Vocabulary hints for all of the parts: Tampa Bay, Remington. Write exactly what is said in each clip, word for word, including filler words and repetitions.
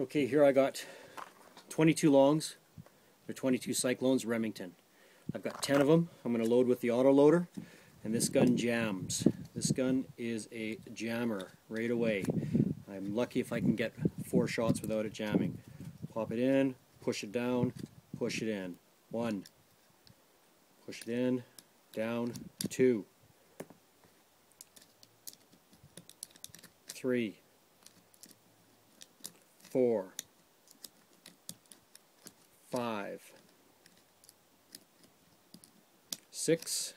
Okay, here I got twenty-two longs, or twenty-two cyclones Remington. I've got ten of them. I'm going to load with the autoloader, and this gun jams. This gun is a jammer right away. I'm lucky if I can get four shots without it jamming. Pop it in, push it down, push it in. One. Push it in, down, two. Three. Four. Five. Six.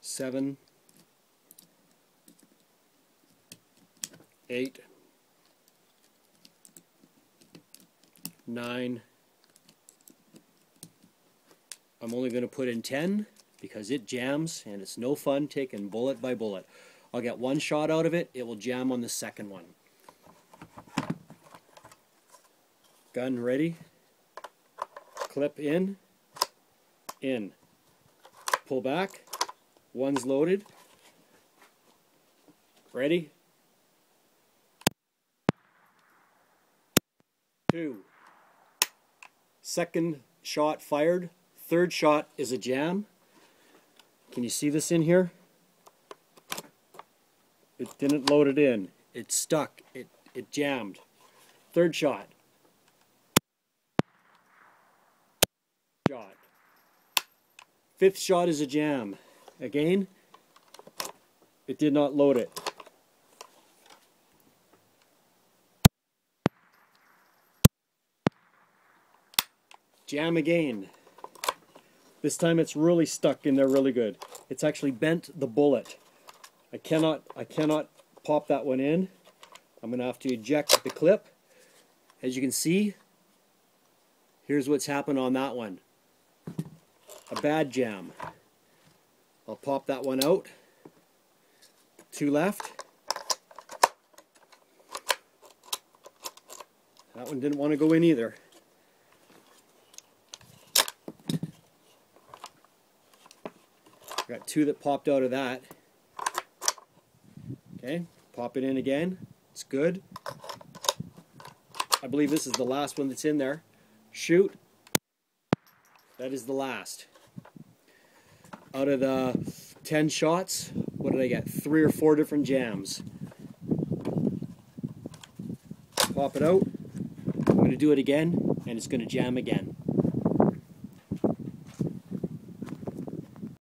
Seven. Eight. Nine. I'm only going to put in ten because it jams and it's no fun taking bullet by bullet. I'll get one shot out of it, it will jam on the second one. Gun ready, clip in, in, pull back, one's loaded, ready, two, second shot fired, third shot is a jam. Can you see this in here? It didn't load it in. It stuck. It, it jammed. Third shot. Shot. Fifth shot is a jam. Again, it did not load it. Jam again. This time it's really stuck in there really good. It's actually bent the bullet. I cannot, I cannot pop that one in. I'm going to have to eject the clip. As you can see, here's what's happened on that one. A bad jam. I'll pop that one out. Two left. That one didn't want to go in either. I got two that popped out of that. Okay, pop it in again. It's good. I believe this is the last one that's in there. Shoot. That is the last. Out of the ten shots, what did I get? Three or four different jams. Pop it out. I'm going to do it again, and it's going to jam again.